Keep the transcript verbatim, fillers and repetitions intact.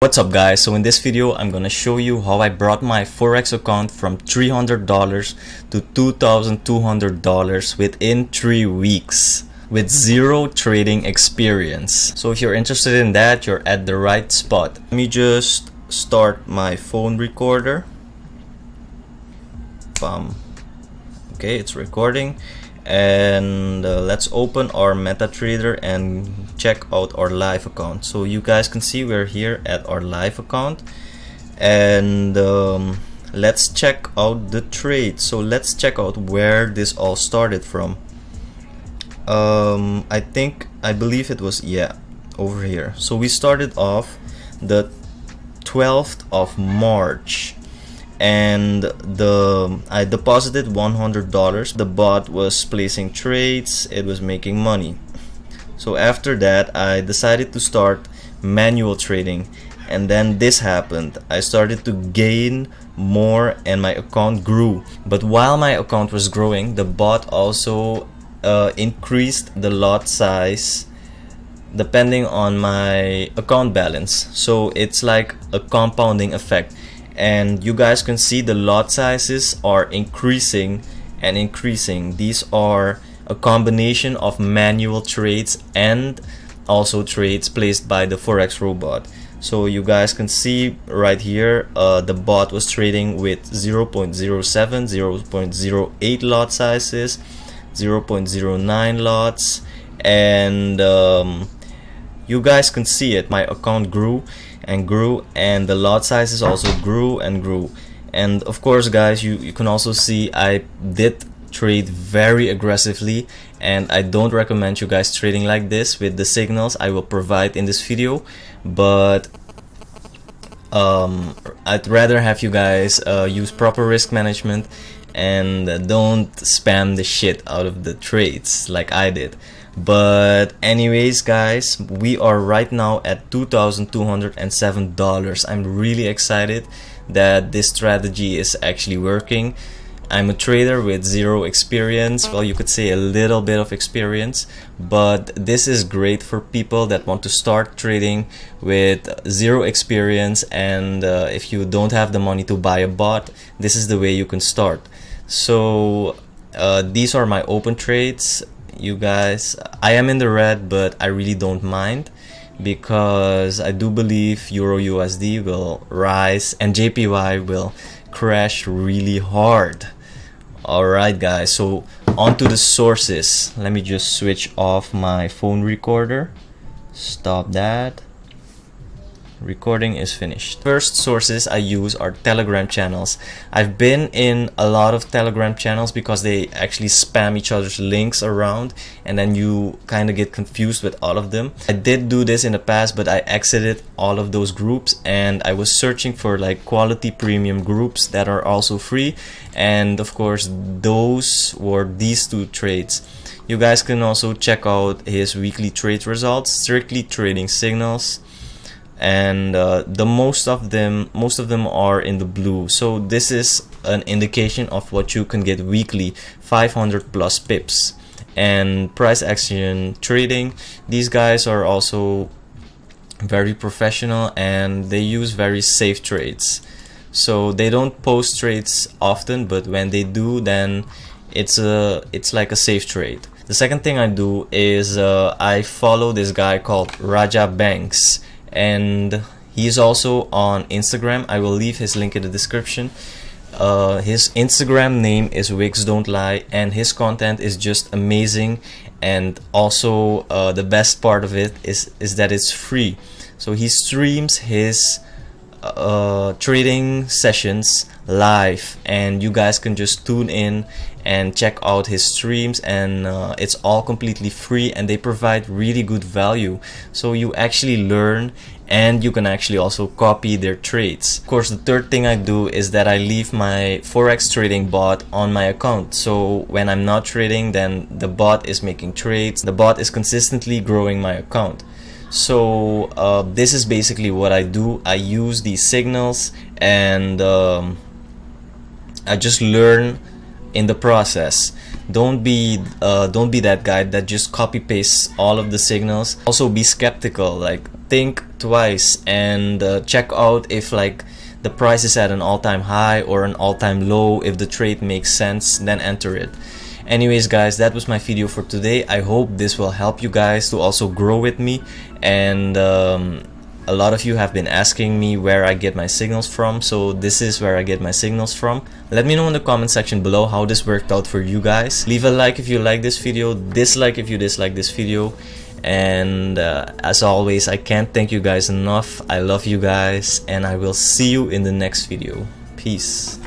What's up guys, so in this video I'm gonna show you how I brought my Forex account from three hundred dollars to two thousand two hundred dollars within three weeks with zero trading experience. So if you're interested in that, you're at the right spot. Let me just start my phone recorder. Bam. Okay, it's recording. And uh, let's open our MetaTrader and check out our live account. So you guys can see we're here at our live account, and um, let's check out the trade. So let's check out where this all started from. um, I think I believe it was yeah over here. So we started off the twelfth of March, and the I deposited one hundred dollars. The bot was placing trades, it was making money. So after that I decided to start manual trading, and then this happened. I started to gain more and my account grew. But while my account was growing, the bot also uh, increased the lot size depending on my account balance. So it's like a compounding effect, and you guys can see the lot sizes are increasing and increasing. These are a combination of manual trades and also trades placed by the Forex robot. So you guys can see right here, uh, the bot was trading with zero point zero seven, zero point zero eight lot sizes, zero point zero nine lots, and um, you guys can see it. My account grew and grew, and the lot sizes also grew and grew. And of course guys, you, you can also see I did trade very aggressively, and I don't recommend you guys trading like this with the signals I will provide in this video, but um, I'd rather have you guys uh, use proper risk management and don't spam the shit out of the trades like I did. But anyways guys, we are right now at two thousand two hundred seven dollars. I'm really excited that this strategy is actually working. I'm a trader with zero experience, well, you could say a little bit of experience, but this is great for people that want to start trading with zero experience, and uh, if you don't have the money to buy a bot, this is the way you can start. So uh, these are my open trades. You guys, I am in the red, but I really don't mind, because I do believe Euro U S D will rise and J P Y will crash really hard. Alright guys, so on to the sources. Let me just switch off my phone recorder. Stop that. Recording is finished. First sources I use are Telegram channels. I've been in a lot of Telegram channels because they actually spam each other's links around, and then you kind of get confused with all of them. I did do this in the past, but I exited all of those groups, and I was searching for like quality premium groups that are also free, and of course those were these two trades. You guys can also check out his weekly trade results, strictly trading signals, and uh, the most of them most of them are in the blue. So this is an indication of what you can get weekly, five hundred plus pips, and price action trading. These guys are also very professional and they use very safe trades, so they don't post trades often, but when they do, then it's a it's like a safe trade. The second thing I do is uh, I follow this guy called Raja Banks, and he's also on Instagram. I will leave his link in the description. Uh, his Instagram name is Wix Don't Lie, and his content is just amazing, and also uh, the best part of it is, is that it's free. So he streams his uh, trading sessions live, and you guys can just tune in and check out his streams, and uh, it's all completely free, and they provide really good value. So you actually learn, and you can actually also copy their trades. Of course, the third thing I do is that I leave my Forex trading bot on my account. So when I'm not trading, then the bot is making trades. The bot is consistently growing my account. So uh, this is basically what I do. I use these signals, and um, I just learn in the process. Don't be uh, don't be that guy that just copy pastes all of the signals. Also be skeptical, like think twice and uh, check out if like the price is at an all-time high or an all-time low. If the trade makes sense, then enter it. Anyways guys, that was my video for today. I hope this will help you guys to also grow with me. And um, a lot of you have been asking me where I get my signals from, so this is where I get my signals from. Let me know in the comment section below how this worked out for you guys. Leave a like if you like this video, dislike if you dislike this video, and uh, as always, I can't thank you guys enough. I love you guys, and I will see you in the next video. Peace.